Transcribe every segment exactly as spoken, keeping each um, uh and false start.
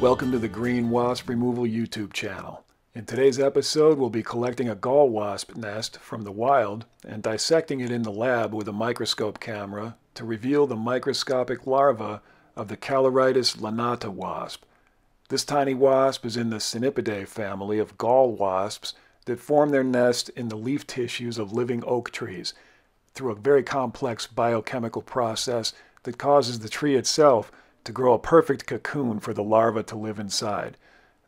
Welcome to the Green Wasp Removal YouTube channel. In today's episode, we'll be collecting a gall wasp nest from the wild and dissecting it in the lab with a microscope camera to reveal the microscopic larva of the Callirhytis lanata wasp. This tiny wasp is in the Cynipidae family of gall wasps that form their nest in the leaf tissues of living oak trees through a very complex biochemical process that causes the tree itself to grow a perfect cocoon for the larva to live inside.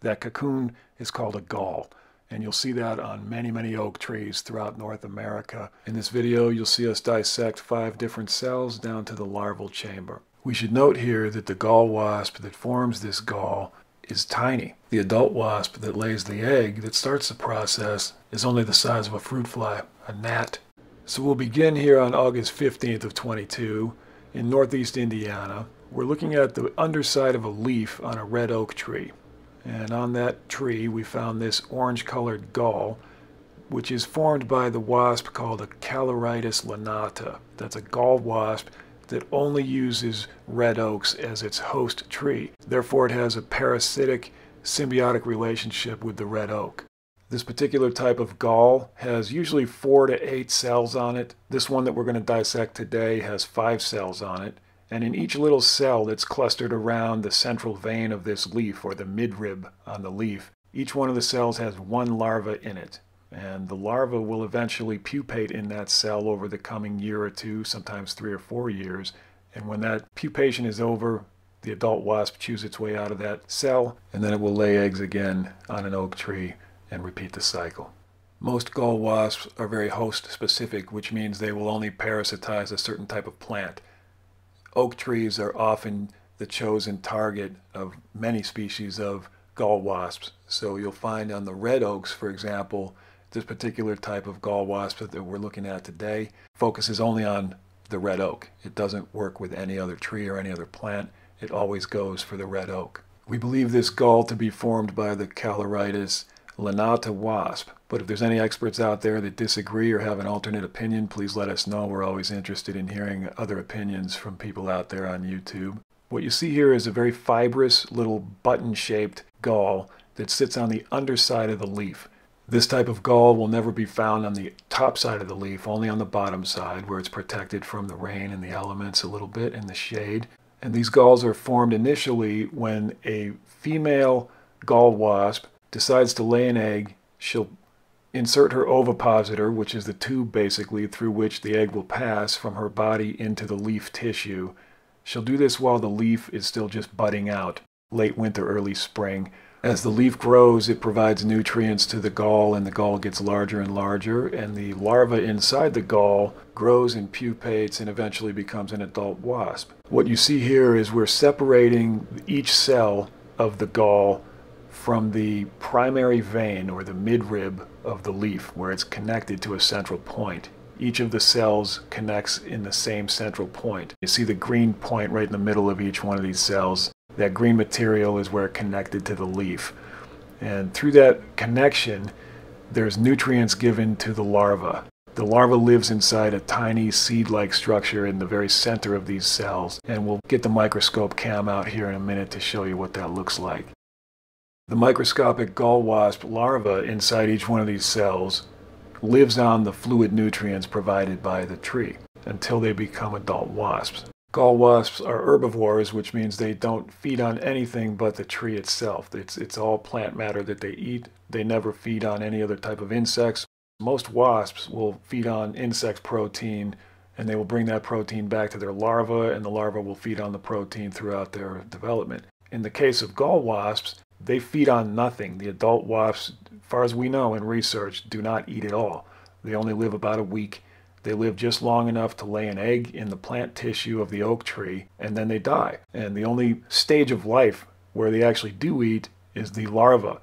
That cocoon is called a gall, and you'll see that on many, many oak trees throughout North America. In this video, you'll see us dissect five different cells down to the larval chamber. We should note here that the gall wasp that forms this gall is tiny. The adult wasp that lays the egg that starts the process is only the size of a fruit fly, a gnat. So we'll begin here on August fifteenth of twenty-two in Northeast Indiana. We're looking at the underside of a leaf on a red oak tree. And on that tree, we found this orange-colored gall, which is formed by the wasp called a Callirhytis lanata. That's a gall wasp that only uses red oaks as its host tree. Therefore, it has a parasitic, symbiotic relationship with the red oak. This particular type of gall has usually four to eight cells on it. This one that we're going to dissect today has five cells on it. And in each little cell that's clustered around the central vein of this leaf, or the midrib on the leaf, each one of the cells has one larva in it. And the larva will eventually pupate in that cell over the coming year or two, sometimes three or four years. And when that pupation is over, the adult wasp chews its way out of that cell, and then it will lay eggs again on an oak tree and repeat the cycle. Most gall wasps are very host-specific, which means they will only parasitize a certain type of plant. Oak trees are often the chosen target of many species of gall wasps. So you'll find on the red oaks, for example, this particular type of gall wasp that we're looking at today focuses only on the red oak. It doesn't work with any other tree or any other plant. It always goes for the red oak. We believe this gall to be formed by the Callirhytis lanata wasp, but if there's any experts out there that disagree or have an alternate opinion, please let us know. We're always interested in hearing other opinions from people out there on YouTube. What you see here is a very fibrous little button-shaped gall that sits on the underside of the leaf. This type of gall will never be found on the top side of the leaf, only on the bottom side where it's protected from the rain and the elements a little bit and the shade. And these galls are formed initially when a female gall wasp decides to lay an egg. She'll insert her ovipositor, which is the tube basically through which the egg will pass from her body into the leaf tissue. She'll do this while the leaf is still just budding out, late winter, early spring. As the leaf grows, it provides nutrients to the gall, and the gall gets larger and larger, and the larva inside the gall grows and pupates and eventually becomes an adult wasp. What you see here is we're separating each cell of the gall from the primary vein, or the midrib of the leaf, where it's connected to a central point. Each of the cells connects in the same central point. You see the green point right in the middle of each one of these cells. That green material is where it's connected to the leaf. And through that connection, there's nutrients given to the larva. The larva lives inside a tiny seed-like structure in the very center of these cells. And we'll get the microscope cam out here in a minute to show you what that looks like. The microscopic gall wasp larva inside each one of these cells lives on the fluid nutrients provided by the tree until they become adult wasps. Gall wasps are herbivores, which means they don't feed on anything but the tree itself. It's, it's all plant matter that they eat. They never feed on any other type of insects. Most wasps will feed on insect protein, and they will bring that protein back to their larva, and the larva will feed on the protein throughout their development. In the case of gall wasps, they feed on nothing. The adult wasps, as far as we know in research, do not eat at all. They only live about a week. They live just long enough to lay an egg in the plant tissue of the oak tree, and then they die. And the only stage of life where they actually do eat is the larva.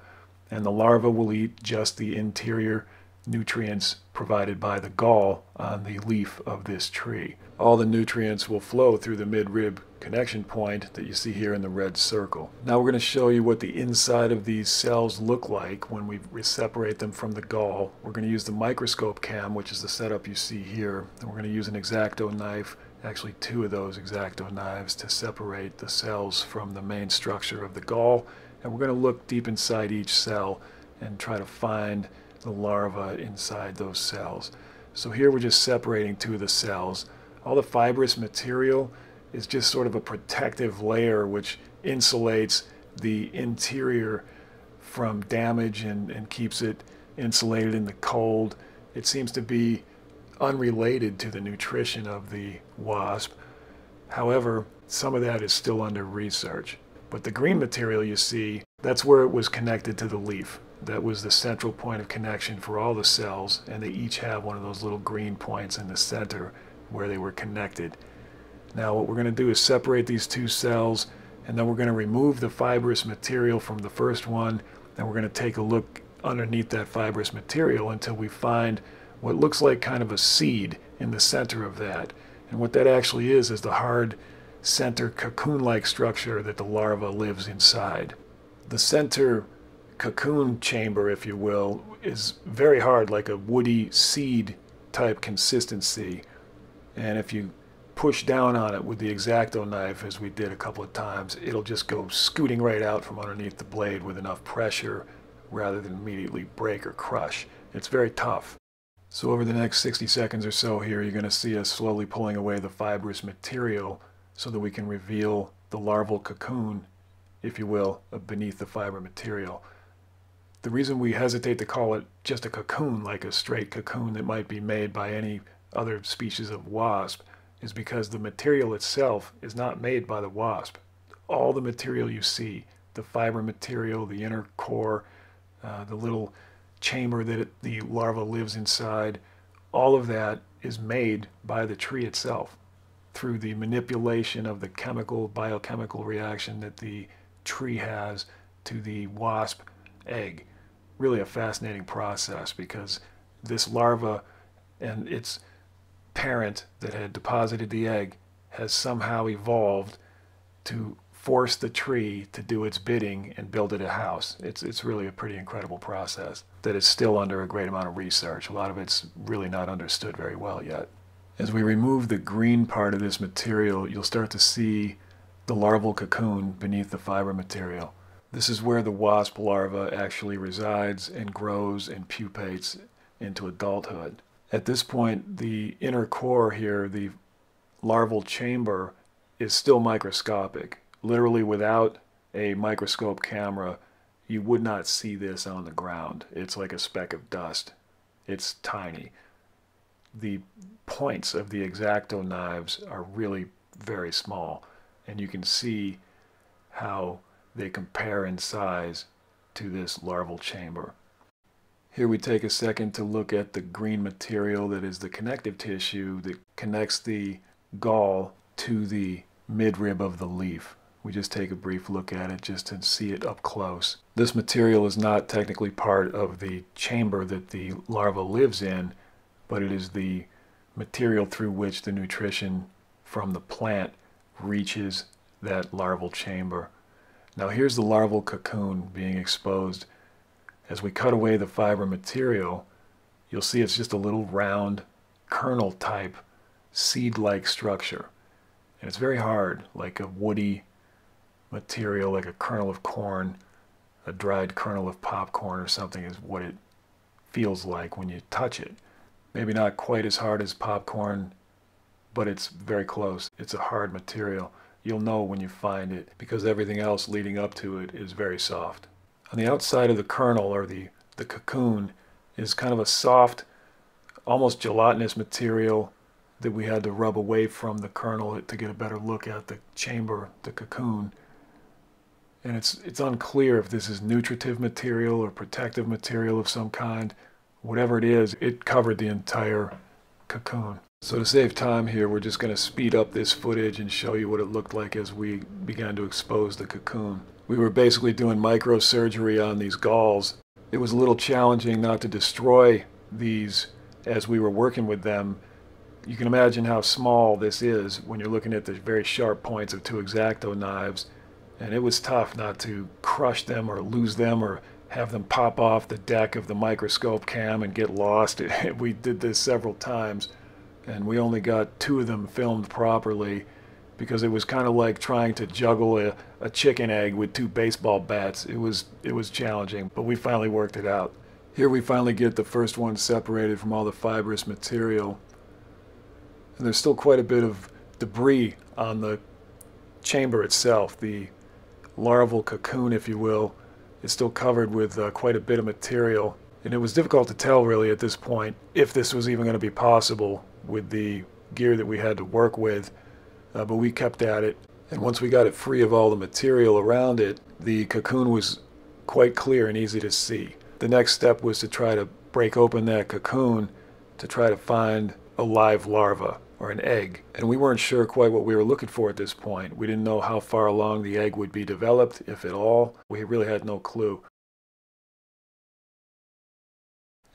And the larva will eat just the interior nutrients provided by the gall on the leaf of this tree. All the nutrients will flow through the midrib connection point that you see here in the red circle. Now we're going to show you what the inside of these cells look like when we separate them from the gall. We're going to use the microscope cam, which is the setup you see here. And we're going to use an X-Acto knife actually two of those X-Acto knives to separate the cells from the main structure of the gall. And we're going to look deep inside each cell and try to find the larva inside those cells. So here we're just separating two of the cells. All the fibrous material is just sort of a protective layer which insulates the interior from damage and, and keeps it insulated in the cold. It seems to be unrelated to the nutrition of the wasp. However, some of that is still under research. But the green material you see, that's where it was connected to the leaf. That was the central point of connection for all the cells, and they each have one of those little green points in the center where they were connected. Now what we're going to do is separate these two cells, and then we're going to remove the fibrous material from the first one, and we're going to take a look underneath that fibrous material until we find what looks like kind of a seed in the center of that. And what that actually is is the hard center cocoon-like structure that the larva lives inside. The center cocoon chamber, if you will, is very hard, like a woody seed type consistency. And if you push down on it with the X-Acto knife, as we did a couple of times, it'll just go scooting right out from underneath the blade with enough pressure rather than immediately break or crush. It's very tough. So over the next sixty seconds or so here, you're going to see us slowly pulling away the fibrous material so that we can reveal the larval cocoon, if you will, beneath the fiber material. The reason we hesitate to call it just a cocoon, like a straight cocoon that might be made by any other species of wasp, is because the material itself is not made by the wasp. All the material you see, the fiber material, the inner core, uh, the little chamber that it, the larva lives inside, all of that is made by the tree itself through the manipulation of the chemical, biochemical reaction that the tree has to the wasp egg. Really a fascinating process, because this larva and its parent that had deposited the egg has somehow evolved to force the tree to do its bidding and build it a house. It's, it's really a pretty incredible process that is still under a great amount of research. A lot of it's really not understood very well yet. As we remove the green part of this material, you'll start to see the larval cocoon beneath the fiber material. This is where the wasp larva actually resides and grows and pupates into adulthood. At this point, the inner core here, the larval chamber, is still microscopic. Literally without a microscope camera, you would not see this on the ground. It's like a speck of dust. It's tiny. The points of the X-Acto knives are really very small, and you can see how they compare in size to this larval chamber. Here we take a second to look at the green material that is the connective tissue that connects the gall to the midrib of the leaf. We just take a brief look at it just to see it up close. This material is not technically part of the chamber that the larva lives in, but it is the material through which the nutrition from the plant reaches that larval chamber. Now here's the larval cocoon being exposed. As we cut away the fiber material, you'll see it's just a little round kernel type seed-like structure. And it's very hard, like a woody material, like a kernel of corn, a dried kernel of popcorn or something is what it feels like when you touch it. Maybe not quite as hard as popcorn, but it's very close. It's a hard material. You'll know when you find it, because everything else leading up to it is very soft. On the outside of the kernel, or the, the cocoon, is kind of a soft, almost gelatinous material that we had to rub away from the kernel to get a better look at the chamber, the cocoon. And it's, it's unclear if this is nutritive material or protective material of some kind. Whatever it is, it covered the entire cocoon. So to save time here, we're just going to speed up this footage and show you what it looked like as we began to expose the cocoon. We were basically doing microsurgery on these galls. It was a little challenging not to destroy these as we were working with them. You can imagine how small this is when you're looking at the very sharp points of two X-Acto knives, and it was tough not to crush them or lose them or have them pop off the deck of the microscope cam and get lost. We did this several times. and we only got two of them filmed properly because it was kind of like trying to juggle a, a chicken egg with two baseball bats. It was, it was challenging, but we finally worked it out. Here we finally get the first one separated from all the fibrous material. And there's still quite a bit of debris on the chamber itself. The larval cocoon, if you will, is still covered with uh, quite a bit of material. And it was difficult to tell really at this point if this was even going to be possible with the gear that we had to work with. Uh, but we kept at it, and once we got it free of all the material around it, the cocoon was quite clear and easy to see. The next step was to try to break open that cocoon to try to find a live larva or an egg, and we weren't sure quite what we were looking for at this point. We didn't know how far along the egg would be developed, if at all. We really had no clue.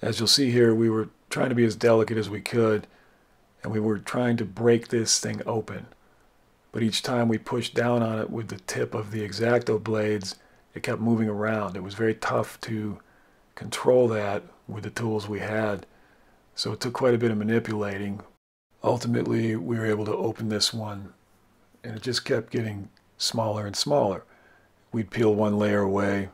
As you'll see here, we were trying to be as delicate as we could, and we were trying to break this thing open. But each time we pushed down on it with the tip of the X-Acto blades, it kept moving around. It was very tough to control that with the tools we had, so it took quite a bit of manipulating. Ultimately, we were able to open this one, and it just kept getting smaller and smaller. We'd peel one layer away,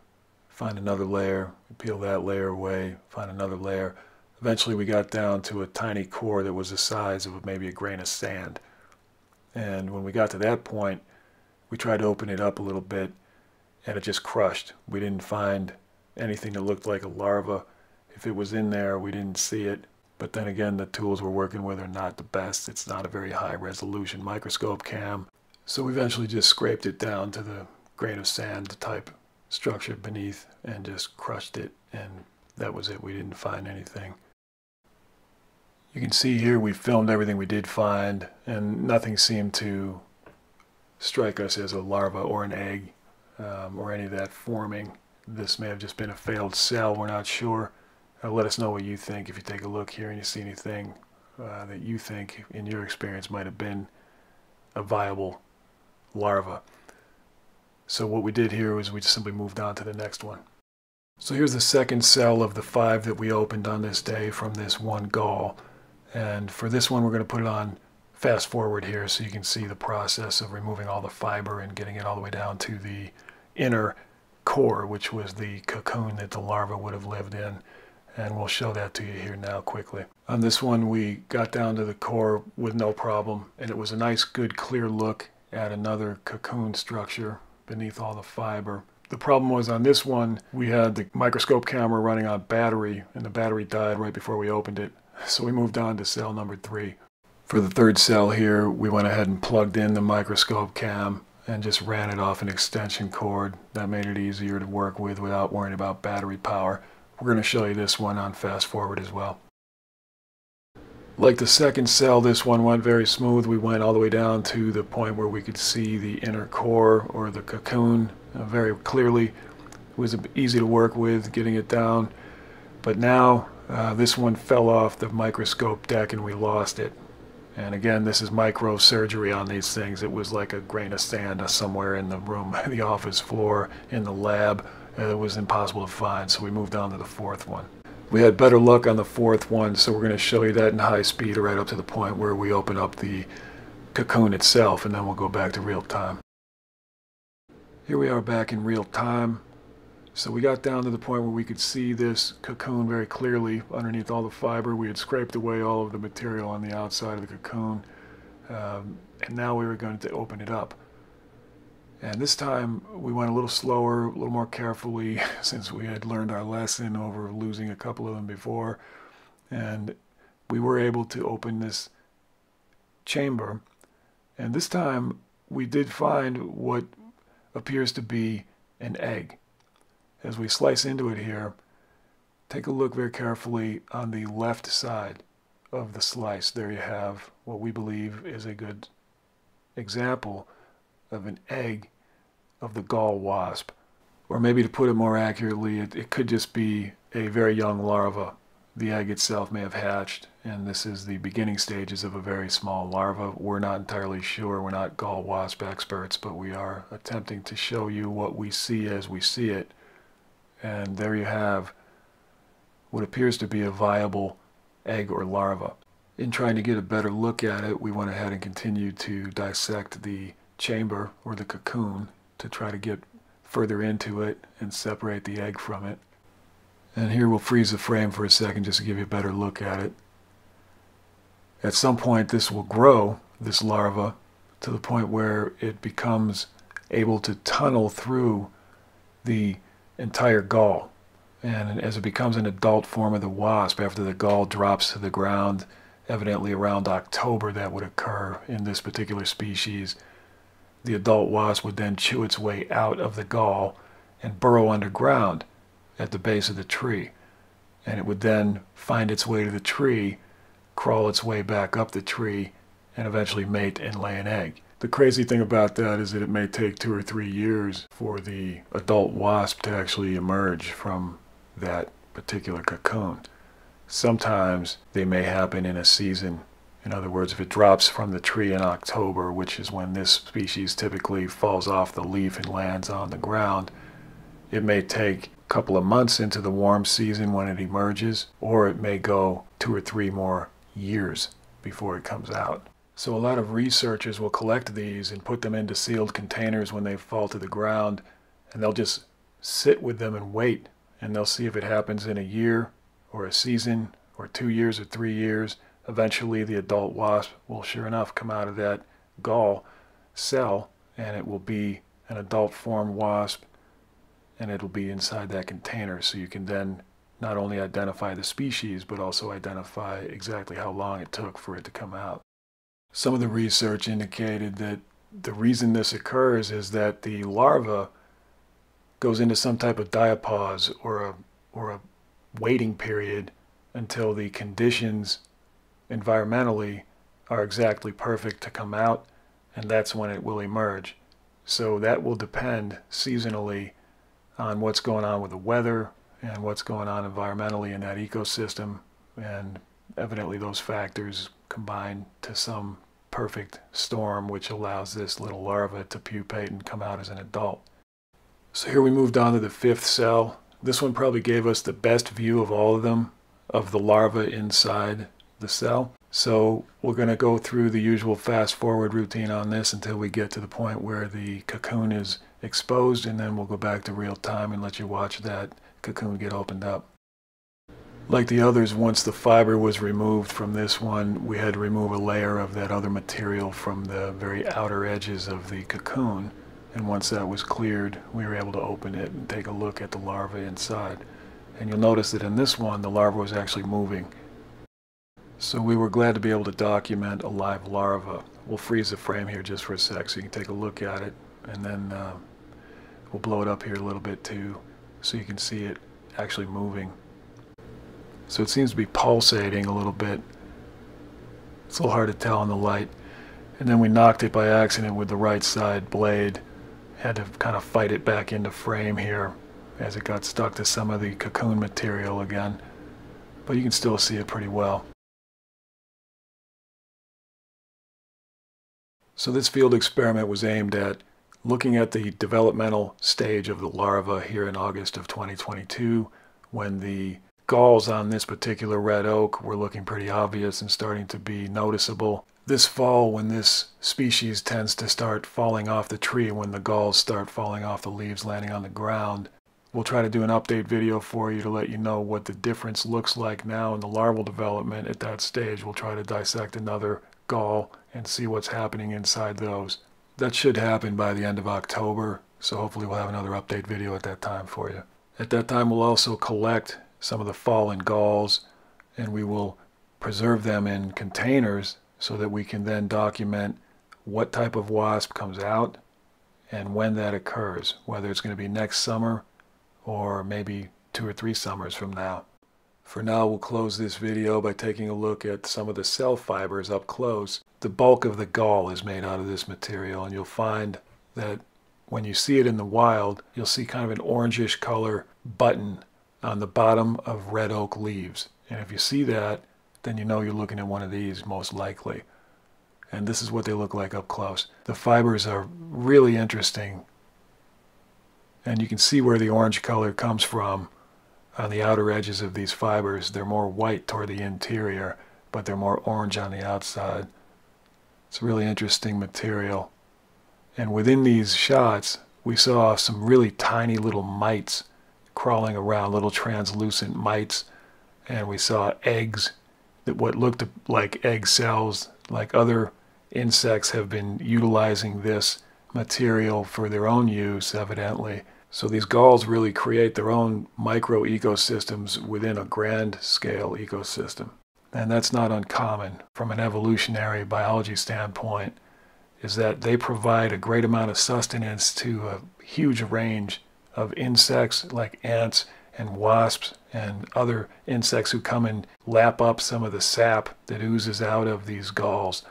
find another layer, peel that layer away, find another layer. Eventually, we got down to a tiny core that was the size of maybe a grain of sand. And when we got to that point, we tried to open it up a little bit, and it just crushed. We didn't find anything that looked like a larva. If it was in there, we didn't see it. But then again, the tools we're working with are not the best. It's not a very high resolution microscope cam. So we eventually just scraped it down to the grain of sand type structure beneath and just crushed it. And that was it. We didn't find anything. You can see here we filmed everything we did find, and nothing seemed to strike us as a larva or an egg um, or any of that forming. This may have just been a failed cell, we're not sure. Uh, let us know what you think if you take a look here and you see anything uh, that you think in your experience might have been a viable larva. So what we did here was we just simply moved on to the next one. So here's the second cell of the five that we opened on this day from this one gall. And for this one, we're going to put it on fast forward here so you can see the process of removing all the fiber and getting it all the way down to the inner core, which was the cocoon that the larva would have lived in. And we'll show that to you here now quickly. On this one, we got down to the core with no problem, and it was a nice, good, clear look at another cocoon structure beneath all the fiber. The problem was on this one, we had the microscope camera running on battery, and the battery died right before we opened it. So we moved on to cell number three. For the third cell here, we went ahead and plugged in the microscope cam and just ran it off an extension cord. That made it easier to work with without worrying about battery power. We're going to show you this one on fast forward as well. Like the second cell, this one went very smooth. We went all the way down to the point where we could see the inner core or the cocoon uh, very clearly. It was easy to work with getting it down, but now Uh, this one fell off the microscope deck and we lost it. And again, this is microsurgery on these things. It was like a grain of sand somewhere in the room, the office floor, in the lab. Uh, it was impossible to find, so we moved on to the fourth one. We had better luck on the fourth one, so we're going to show you that in high speed right up to the point where we open up the cocoon itself, and then we'll go back to real time. Here we are back in real time. So we got down to the point where we could see this cocoon very clearly underneath all the fiber. We had scraped away all of the material on the outside of the cocoon, um, and now we were going to open it up. And this time we went a little slower, a little more carefully, since we had learned our lesson over losing a couple of them before. And we were able to open this chamber. And this time we did find what appears to be an egg. As we slice into it here, take a look very carefully on the left side of the slice. There you have what we believe is a good example of an egg of the gall wasp. Or maybe to put it more accurately, it, it could just be a very young larva. The egg itself may have hatched, and this is the beginning stages of a very small larva. We're not entirely sure. We're not gall wasp experts, but we are attempting to show you what we see as we see it. And there you have what appears to be a viable egg or larva. in trying to get a better look at it, we went ahead and continued to dissect the chamber or the cocoon to try to get further into it and separate the egg from it. And here we'll freeze the frame for a second just to give you a better look at it. At some point this will grow, this larva, to the point where it becomes able to tunnel through the entire gall. And as it becomes an adult form of the wasp, after the gall drops to the ground, evidently around October that would occur in this particular species, the adult wasp would then chew its way out of the gall and burrow underground at the base of the tree. And it would then find its way to the tree, crawl its way back up the tree, and eventually mate and lay an egg. The crazy thing about that is that it may take two or three years for the adult wasp to actually emerge from that particular cocoon. Sometimes they may happen in a season. In other words, if it drops from the tree in October, which is when this species typically falls off the leaf and lands on the ground, it may take a couple of months into the warm season when it emerges, or it may go two or three more years before it comes out. So a lot of researchers will collect these and put them into sealed containers when they fall to the ground, and they'll just sit with them and wait, and they'll see if it happens in a year or a season or two years or three years. Eventually the adult wasp will sure enough come out of that gall cell, and it will be an adult form wasp, and it'll be inside that container, so you can then not only identify the species but also identify exactly how long it took for it to come out. Some of the research indicated that the reason this occurs is that the larva goes into some type of diapause or a, or a waiting period until the conditions environmentally are exactly perfect to come out, and that's when it will emerge. So that will depend seasonally on what's going on with the weather and what's going on environmentally in that ecosystem, and evidently those factors combine to some perfect storm which allows this little larva to pupate and come out as an adult. So here we moved on to the fifth cell. This one probably gave us the best view of all of them, of the larva inside the cell. So we're going to go through the usual fast forward routine on this until we get to the point where the cocoon is exposed, and then we'll go back to real time and let you watch that cocoon get opened up. Like the others, once the fiber was removed from this one, we had to remove a layer of that other material from the very outer edges of the cocoon, and once that was cleared we were able to open it and take a look at the larva inside. And you'll notice that in this one the larva was actually moving. So we were glad to be able to document a live larva. We'll freeze the frame here just for a sec so you can take a look at it, and then uh, we'll blow it up here a little bit too so you can see it actually moving. So it seems to be pulsating a little bit. It's a little hard to tell in the light. And then we knocked it by accident with the right side blade. Had to kind of fight it back into frame here as it got stuck to some of the cocoon material again. But you can still see it pretty well. So this field experiment was aimed at looking at the developmental stage of the larva here in August of twenty twenty-two, when the galls on this particular red oak were looking pretty obvious and starting to be noticeable. This fall, when this species tends to start falling off the tree, when the galls start falling off the leaves landing on the ground, we'll try to do an update video for you to let you know what the difference looks like now in the larval development at that stage. We'll try to dissect another gall and see what's happening inside those. That should happen by the end of October, so hopefully we'll have another update video at that time for you. At that time we'll also collect some of the fallen galls, and we will preserve them in containers so that we can then document what type of wasp comes out and when that occurs, whether it's going to be next summer or maybe two or three summers from now. For now, we'll close this video by taking a look at some of the cell fibers up close. The bulk of the gall is made out of this material, and you'll find that when you see it in the wild, you'll see kind of an orangish color button on the bottom of red oak leaves. And if you see that, then you know you're looking at one of these most likely. And this is what they look like up close. The fibers are really interesting, and you can see where the orange color comes from. On the outer edges of these fibers, they're more white toward the interior, but they're more orange on the outside. It's a really interesting material. And within these shots, we saw some really tiny little mites crawling around, little translucent mites. And we saw eggs, that what looked like egg cells, like other insects have been utilizing this material for their own use, evidently. So these galls really create their own micro ecosystems within a grand scale ecosystem. And that's not uncommon from an evolutionary biology standpoint, is that they provide a great amount of sustenance to a huge range of insects like ants and wasps and other insects who come and lap up some of the sap that oozes out of these galls.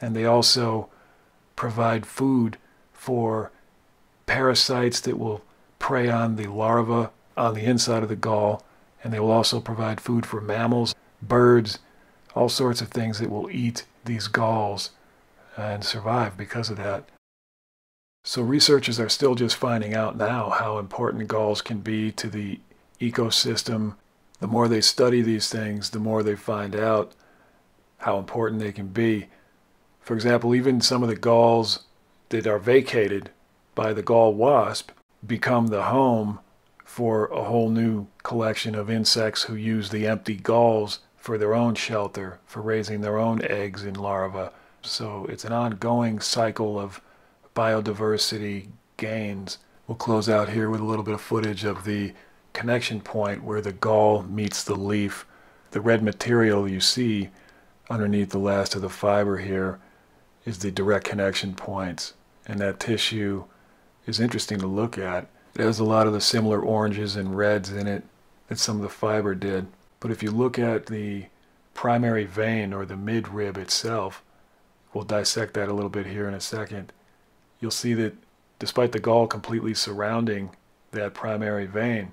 And they also provide food for parasites that will prey on the larva on the inside of the gall, and they will also provide food for mammals, birds, all sorts of things that will eat these galls and survive because of that. So researchers are still just finding out now how important galls can be to the ecosystem. The more they study these things, the more they find out how important they can be. For example, even some of the galls that are vacated by the gall wasp become the home for a whole new collection of insects who use the empty galls for their own shelter, for raising their own eggs and larvae. So it's an ongoing cycle of biodiversity gains. We'll close out here with a little bit of footage of the connection point where the gall meets the leaf. The red material you see underneath the last of the fiber here is the direct connection points, and that tissue is interesting to look at. It has a lot of the similar oranges and reds in it that some of the fiber did. But if you look at the primary vein or the midrib itself, we'll dissect that a little bit here in a second, you'll see that despite the gall completely surrounding that primary vein,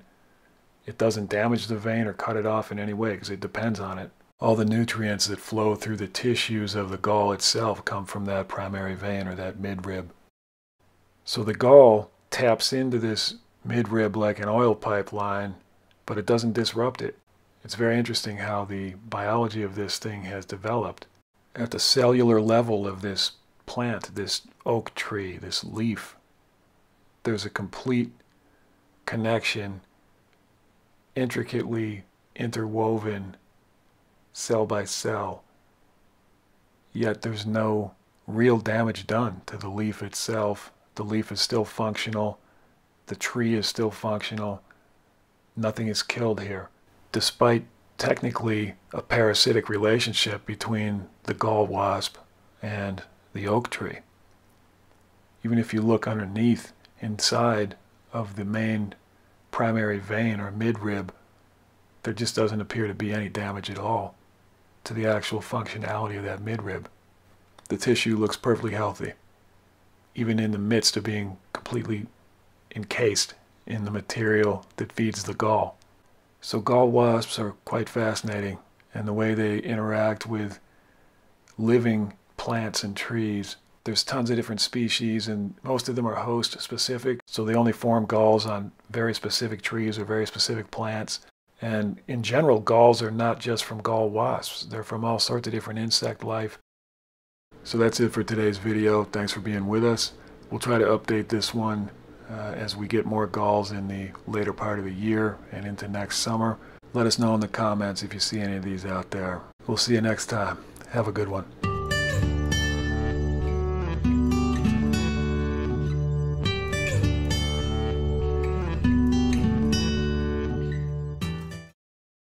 it doesn't damage the vein or cut it off in any way because it depends on it. All the nutrients that flow through the tissues of the gall itself come from that primary vein or that midrib. So the gall taps into this midrib like an oil pipeline, but it doesn't disrupt it. It's very interesting how the biology of this thing has developed. At the cellular level of this plant, this oak tree, this leaf, there's a complete connection, intricately interwoven cell by cell, yet there's no real damage done to the leaf itself. The leaf is still functional, the tree is still functional, nothing is killed here, despite technically a parasitic relationship between the gall wasp and the oak tree. Even if you look underneath, inside of the main primary vein or midrib, there just doesn't appear to be any damage at all to the actual functionality of that midrib. The tissue looks perfectly healthy, even in the midst of being completely encased in the material that feeds the gall. So gall wasps are quite fascinating, and the way they interact with living plants and trees. There's tons of different species, and most of them are host specific, so they only form galls on very specific trees or very specific plants. And in general, galls are not just from gall wasps. They're from all sorts of different insect life. So that's it for today's video. Thanks for being with us. We'll try to update this one uh, as we get more galls in the later part of the year and into next summer. Let us know in the comments if you see any of these out there. We'll see you next time. Have a good one.